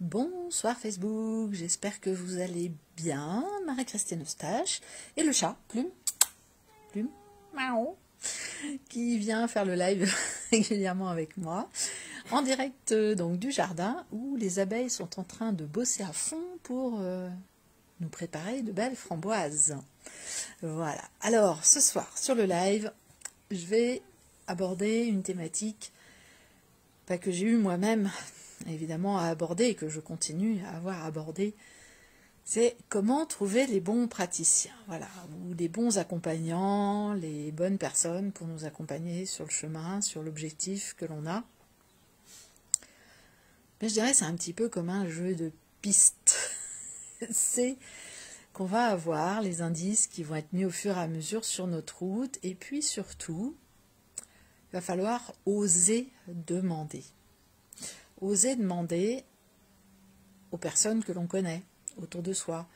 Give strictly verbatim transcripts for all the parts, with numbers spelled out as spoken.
Bonsoir Facebook, j'espère que vous allez bien. Marie-Christine Eustache et le chat, Plume, Plume, Mao, qui vient faire le live régulièrement avec moi, en direct donc du jardin où les abeilles sont en train de bosser à fond pour euh, nous préparer de belles framboises. Voilà, alors ce soir sur le live, je vais aborder une thématique pas que j'ai eu moi-même évidemment à aborder et que je continue à avoir abordé, c'est comment trouver les bons praticiens, voilà, ou les bons accompagnants, les bonnes personnes pour nous accompagner sur le chemin, sur l'objectif que l'on a. Mais je dirais c'est un petit peu comme un jeu de piste. C'est qu'on va avoir les indices qui vont être mis au fur et à mesure sur notre route, et puis surtout, il va falloir oser demander. Oser demander aux personnes que l'on connaît autour de soi.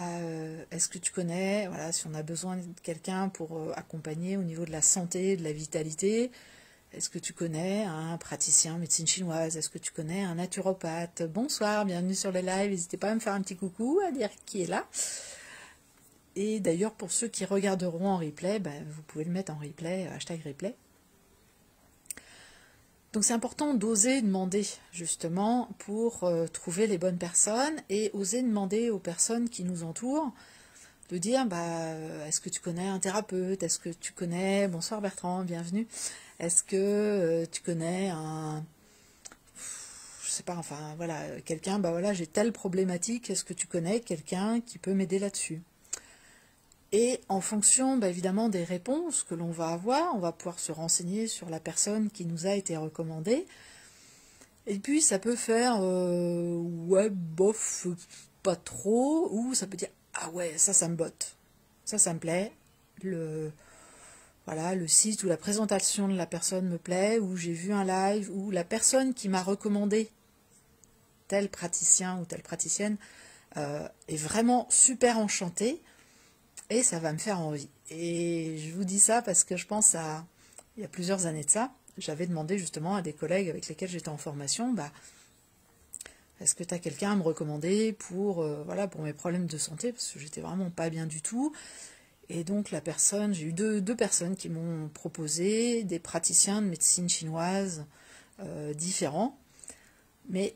Euh, Est-ce que tu connais, voilà, si on a besoin de quelqu'un pour accompagner au niveau de la santé, de la vitalité. Est-ce que tu connais un praticien en médecine chinoise? Est-ce que tu connais un naturopathe? Bonsoir, bienvenue sur le live. N'hésitez pas à me faire un petit coucou, à dire qui est là. Et d'ailleurs, pour ceux qui regarderont en replay, ben, vous pouvez le mettre en replay, hashtag replay. Donc c'est important d'oser demander, justement, pour euh, trouver les bonnes personnes, et oser demander aux personnes qui nous entourent de dire, bah, est-ce que tu connais un thérapeute? Est-ce que tu connais... Bonsoir Bertrand, bienvenue. Est-ce que euh, tu connais un... Je sais pas, enfin, voilà, quelqu'un, bah voilà, j'ai telle problématique, est-ce que tu connais quelqu'un qui peut m'aider là-dessus? Et en fonction, bah, évidemment, des réponses que l'on va avoir, on va pouvoir se renseigner sur la personne qui nous a été recommandée. Et puis, ça peut faire euh, « ouais, bof, pas trop », ou ça peut dire « ah ouais, ça, ça me botte, ça, ça me plaît, le, voilà, le site ou la présentation de la personne me plaît, ou j'ai vu un live, ou la personne qui m'a recommandé tel praticien ou telle praticienne euh, est vraiment super enchantée. Et ça va me faire envie. Et je vous dis ça parce que je pense à... Il y a plusieurs années de ça, j'avais demandé justement à des collègues avec lesquels j'étais en formation, bah, est-ce que tu as quelqu'un à me recommander pour, euh, voilà, pour mes problèmes de santé? Parce que j'étais vraiment pas bien du tout. Et donc la personne, j'ai eu deux, deux personnes qui m'ont proposé des praticiens de médecine chinoise euh, différents. Mais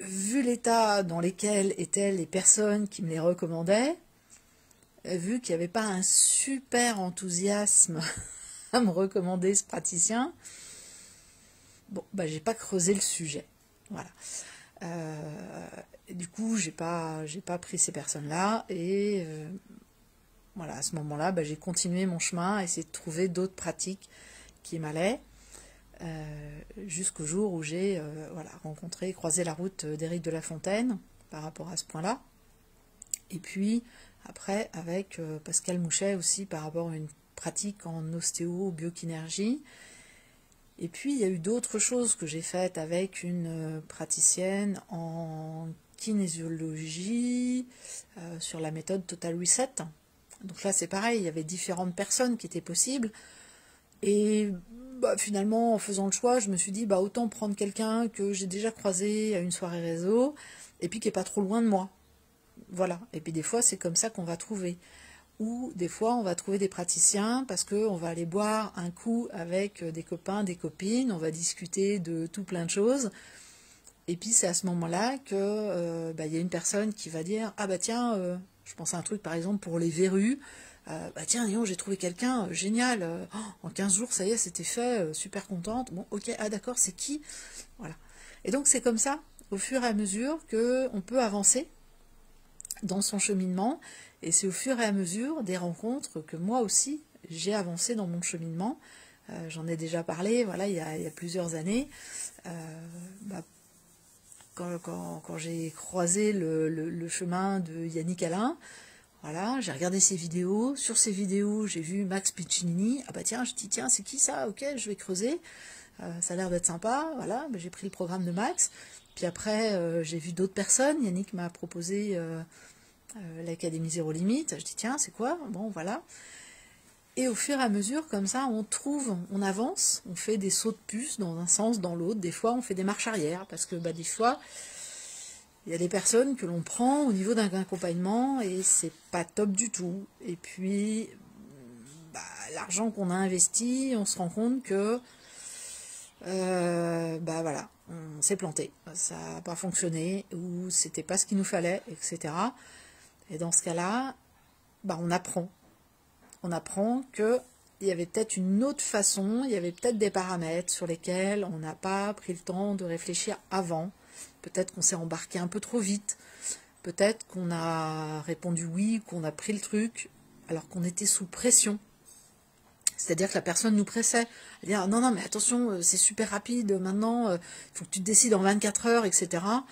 vu l'état dans lequel étaient les personnes qui me les recommandaient, vu qu'il n'y avait pas un super enthousiasme à me recommander ce praticien, bon, bah, j'ai pas creusé le sujet. Voilà. Euh, du coup, j'ai pas, j'ai pas pris ces personnes-là, et euh, voilà, à ce moment-là, bah, j'ai continué mon chemin, à essayer de trouver d'autres pratiques qui m'allaient, euh, jusqu'au jour où j'ai euh, voilà, rencontré et croisé la route d'Éric de la Fontaine par rapport à ce point-là. Et puis, après, avec Pascal Mouchet aussi, par rapport à une pratique en ostéo-biokinergie. Et puis, il y a eu d'autres choses que j'ai faites avec une praticienne en kinésiologie, euh, sur la méthode Total Reset. Donc là, c'est pareil, il y avait différentes personnes qui étaient possibles. Et bah, finalement, en faisant le choix, je me suis dit, bah, autant prendre quelqu'un que j'ai déjà croisé à une soirée réseau, et puis qui n'est pas trop loin de moi. Voilà, et puis des fois c'est comme ça qu'on va trouver, ou des fois on va trouver des praticiens parce qu'on va aller boire un coup avec des copains, des copines, on va discuter de tout plein de choses, et puis c'est à ce moment-là que euh, bah, y a une personne qui va dire « Ah bah tiens, euh, je pense à un truc par exemple pour les verrues, euh, bah tiens, j'ai trouvé quelqu'un, euh, génial, euh, oh, en quinze jours ça y est c'était fait, euh, super contente, bon ok, ah d'accord c'est qui ?» Voilà, et donc c'est comme ça, au fur et à mesure qu'on peut avancer dans son cheminement, et c'est au fur et à mesure des rencontres que moi aussi j'ai avancé dans mon cheminement. Euh, j'en ai déjà parlé, voilà, il y a, il y a plusieurs années, euh, bah, quand, quand, quand j'ai croisé le, le, le chemin de Yannick Alain, voilà, j'ai regardé ses vidéos, sur ses vidéos j'ai vu Max Piccinini, ah bah tiens, je dis tiens c'est qui ça, ok je vais creuser, euh, ça a l'air d'être sympa, voilà, bah, j'ai pris le programme de Max. Puis après, euh, j'ai vu d'autres personnes. Yannick m'a proposé euh, euh, l'Académie Zéro Limite. Je dis, tiens, c'est quoi? Bon, voilà. Et au fur et à mesure, comme ça, on trouve, on avance, on fait des sauts de puce dans un sens, dans l'autre. Des fois, on fait des marches arrière, parce que bah, des fois, il y a des personnes que l'on prend au niveau d'un accompagnement, et c'est pas top du tout. Et puis, bah, l'argent qu'on a investi, on se rend compte que, euh, bah voilà, on s'est planté, ça n'a pas fonctionné, ou c'était pas ce qu'il nous fallait, et cetera. Et dans ce cas-là, bah, on apprend. On apprend qu'il y avait peut-être une autre façon, il y avait peut-être des paramètres sur lesquels on n'a pas pris le temps de réfléchir avant. Peut-être qu'on s'est embarqué un peu trop vite. Peut-être qu'on a répondu oui, qu'on a pris le truc, alors qu'on était sous pression. C'est-à-dire que la personne nous pressait. Elle dit « Non, non, mais attention, c'est super rapide, maintenant, il faut que tu te décides en vingt-quatre heures, et cetera »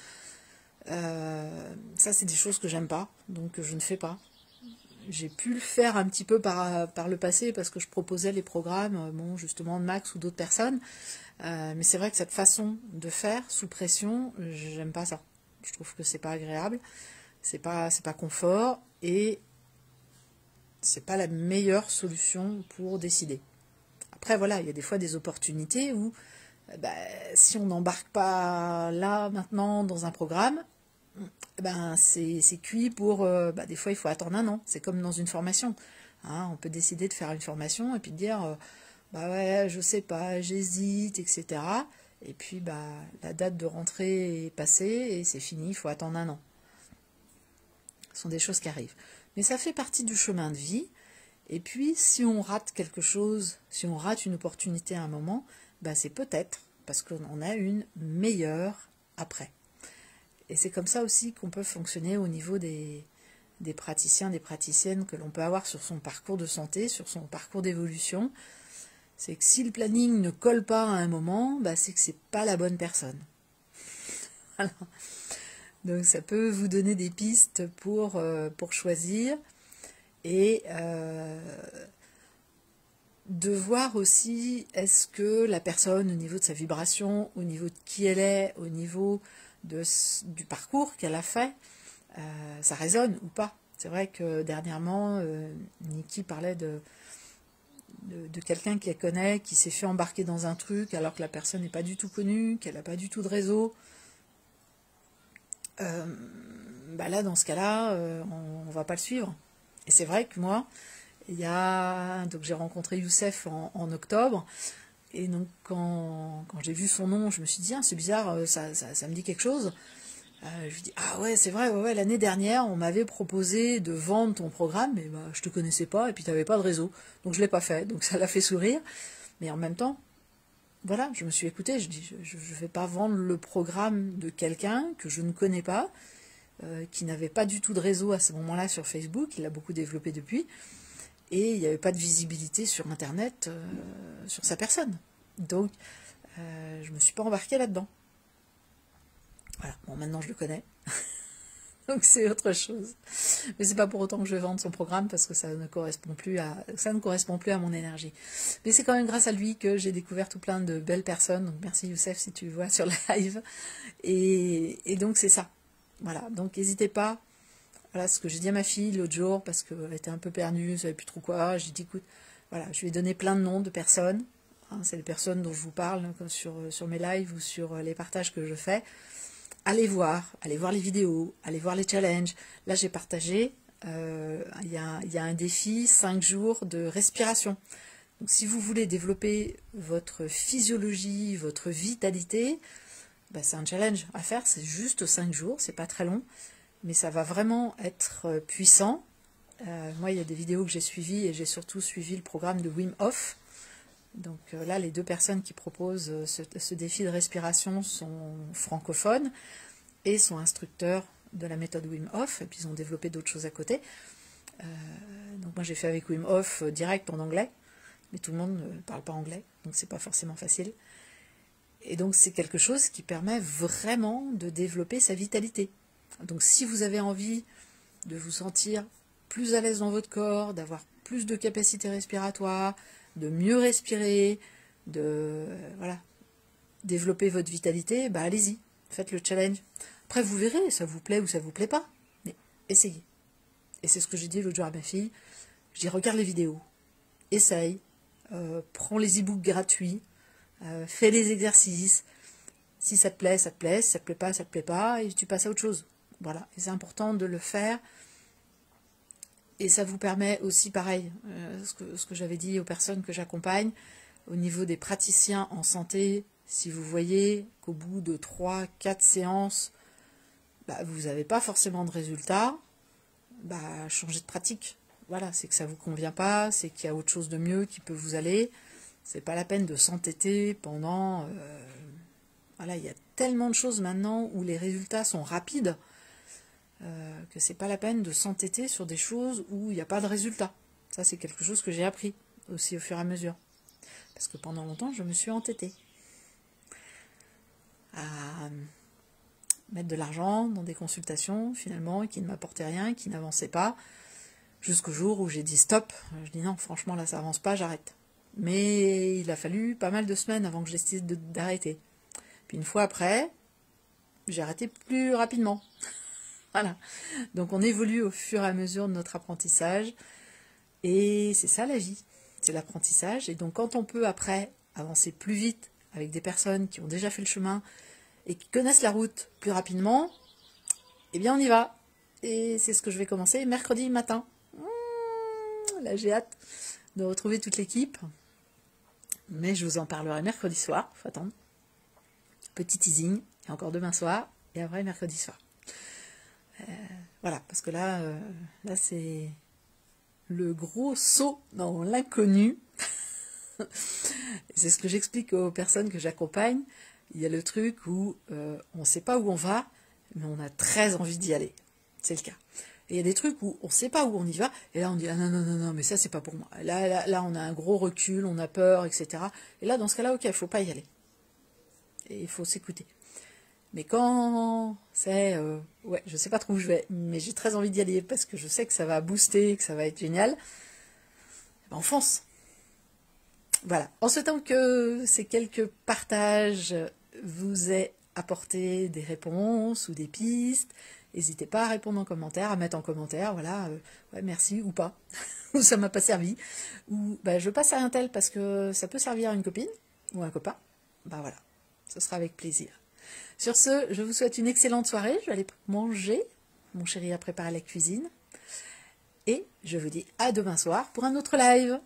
Euh, ça, c'est des choses que j'aime pas, donc je ne fais pas. J'ai pu le faire un petit peu par, par le passé parce que je proposais les programmes, bon, justement de Max ou d'autres personnes. Euh, mais c'est vrai que cette façon de faire sous pression, j'aime pas ça. Je trouve que c'est pas agréable, c'est pas, c'est pas confort et c'est pas la meilleure solution pour décider. Après, voilà, il y a des fois des opportunités où ben, si on n'embarque pas là, maintenant, dans un programme, ben, c'est cuit pour... Euh, ben, des fois, il faut attendre un an. C'est comme dans une formation. Hein, on peut décider de faire une formation et puis de dire euh, « bah ouais, je sais pas, j'hésite, et cetera » Et puis, ben, la date de rentrée est passée et c'est fini, il faut attendre un an. Ce sont des choses qui arrivent. Mais ça fait partie du chemin de vie. Et puis, si on rate quelque chose, si on rate une opportunité à un moment... Ben c'est peut-être parce qu'on en a une meilleure après. Et c'est comme ça aussi qu'on peut fonctionner au niveau des, des praticiens, des praticiennes que l'on peut avoir sur son parcours de santé, sur son parcours d'évolution. C'est que si le planning ne colle pas à un moment, ben c'est que c'est pas la bonne personne. Voilà. Donc ça peut vous donner des pistes pour, euh, pour choisir et... Euh, de voir aussi, est-ce que la personne, au niveau de sa vibration, au niveau de qui elle est, au niveau de, du parcours qu'elle a fait, euh, ça résonne ou pas. C'est vrai que dernièrement, euh, Nikki parlait de, de, de quelqu'un qu'elle connaît, qui s'est fait embarquer dans un truc, alors que la personne n'est pas du tout connue, qu'elle n'a pas du tout de réseau. Euh, bah là, dans ce cas-là, euh, on ne va pas le suivre. Et c'est vrai que moi... Il y a, donc j'ai rencontré Youssef en, en octobre, et donc quand, quand j'ai vu son nom, je me suis dit, ah, c'est bizarre, ça, ça, ça me dit quelque chose. Euh, je lui dis, ah ouais, c'est vrai, ouais, ouais, l'année dernière, on m'avait proposé de vendre ton programme, mais bah, je te connaissais pas, et puis tu n'avais pas de réseau, donc je ne l'ai pas fait, donc ça l'a fait sourire. Mais en même temps, voilà, je me suis écoutée, je dis, je ne vais pas vendre le programme de quelqu'un que je ne connais pas, euh, qui n'avait pas du tout de réseau à ce moment-là sur Facebook, il l'a beaucoup développé depuis. Et il n'y avait pas de visibilité sur Internet, euh, sur sa personne. Donc, euh, je ne me suis pas embarquée là-dedans. Voilà, bon, maintenant je le connais. Donc c'est autre chose. Mais c'est pas pour autant que je vais vendre son programme, parce que ça ne correspond plus à, ça ne correspond plus à mon énergie. Mais c'est quand même grâce à lui que j'ai découvert tout plein de belles personnes. Donc merci Youssef, si tu vois sur la live. Et, et donc c'est ça. Voilà, donc n'hésitez pas. Voilà ce que j'ai dit à ma fille l'autre jour, parce qu'elle était un peu perdue, elle ne savait plus trop quoi. J'ai dit, écoute, voilà, je lui ai donné plein de noms de personnes. Hein, c'est les personnes dont je vous parle comme sur, sur mes lives ou sur les partages que je fais. Allez voir, allez voir les vidéos, allez voir les challenges. Là, j'ai partagé, euh, il y a, il y a un défi, cinq jours de respiration. Donc, si vous voulez développer votre physiologie, votre vitalité, bah, c'est un challenge à faire, c'est juste cinq jours, c'est pas très long. Mais ça va vraiment être puissant. Euh, moi, il y a des vidéos que j'ai suivies et j'ai surtout suivi le programme de Wim Hof. Donc euh, là, les deux personnes qui proposent ce, ce défi de respiration sont francophones et sont instructeurs de la méthode Wim Hof. Et puis, ils ont développé d'autres choses à côté. Euh, donc moi, j'ai fait avec Wim Hof euh, direct en anglais. Mais tout le monde ne parle pas anglais, donc c'est pas forcément facile. Et donc, c'est quelque chose qui permet vraiment de développer sa vitalité. Donc si vous avez envie de vous sentir plus à l'aise dans votre corps, d'avoir plus de capacité respiratoire, de mieux respirer, de euh, voilà, développer votre vitalité, bah allez-y, faites le challenge. Après vous verrez, ça vous plaît ou ça vous plaît pas, mais essayez. Et c'est ce que j'ai dit l'autre jour à ma fille, je dis regarde les vidéos, essaye, euh, prends les e-books gratuits, euh, fais les exercices. Si ça te plaît, ça te plaît, si ça te plaît pas, ça te plaît pas, et tu passes à autre chose. Voilà, c'est important de le faire. Et ça vous permet aussi, pareil, euh, ce que, ce que j'avais dit aux personnes que j'accompagne, au niveau des praticiens en santé, si vous voyez qu'au bout de trois quatre séances, bah, vous n'avez pas forcément de résultats, bah, changez de pratique. Voilà, c'est que ça ne vous convient pas, c'est qu'il y a autre chose de mieux qui peut vous aller. C'est pas la peine de s'entêter pendant... Euh, voilà, il y a tellement de choses maintenant où les résultats sont rapides, Euh, que c'est pas la peine de s'entêter sur des choses où il n'y a pas de résultat. Ça, c'est quelque chose que j'ai appris aussi au fur et à mesure. Parce que pendant longtemps, je me suis entêtée à mettre de l'argent dans des consultations, finalement, qui ne m'apportaient rien, qui n'avançaient pas, jusqu'au jour où j'ai dit stop. Je dis non, franchement, là, ça avance pas, j'arrête. Mais il a fallu pas mal de semaines avant que je décide d'arrêter. Puis une fois après, j'ai arrêté plus rapidement. Voilà, donc on évolue au fur et à mesure de notre apprentissage, et c'est ça la vie, c'est l'apprentissage. Et donc quand on peut après avancer plus vite avec des personnes qui ont déjà fait le chemin et qui connaissent la route plus rapidement, eh bien on y va. Et c'est ce que je vais commencer mercredi matin. Mmh, là j'ai hâte de retrouver toute l'équipe, mais je vous en parlerai mercredi soir, faut attendre. Petit teasing, et encore demain soir, et après mercredi soir. Euh, voilà, parce que là, euh, là c'est le gros saut dans l'inconnu. C'est ce que j'explique aux personnes que j'accompagne. Il y a le truc où euh, on ne sait pas où on va, mais on a très envie d'y aller. C'est le cas. Et il y a des trucs où on ne sait pas où on y va, et là on dit ah non, non, non, non, mais ça c'est pas pour moi. Là, là, là, on a un gros recul, on a peur, et cetera. Et là, dans ce cas-là, ok, il ne faut pas y aller. Et il faut s'écouter. Mais quand c'est, euh, ouais, je sais pas trop où je vais, mais j'ai très envie d'y aller parce que je sais que ça va booster, que ça va être génial, ben on fonce. Voilà. En souhaitant que ces quelques partages vous aient apporté des réponses ou des pistes, n'hésitez pas à répondre en commentaire, à mettre en commentaire, voilà, euh, ouais, merci ou pas, ou ça m'a pas servi, ou ben, je passe à un tel parce que ça peut servir à une copine ou à un copain, ben voilà, ce sera avec plaisir. Sur ce, je vous souhaite une excellente soirée. Je vais aller manger. Mon chéri a préparé la cuisine. Et je vous dis à demain soir pour un autre live.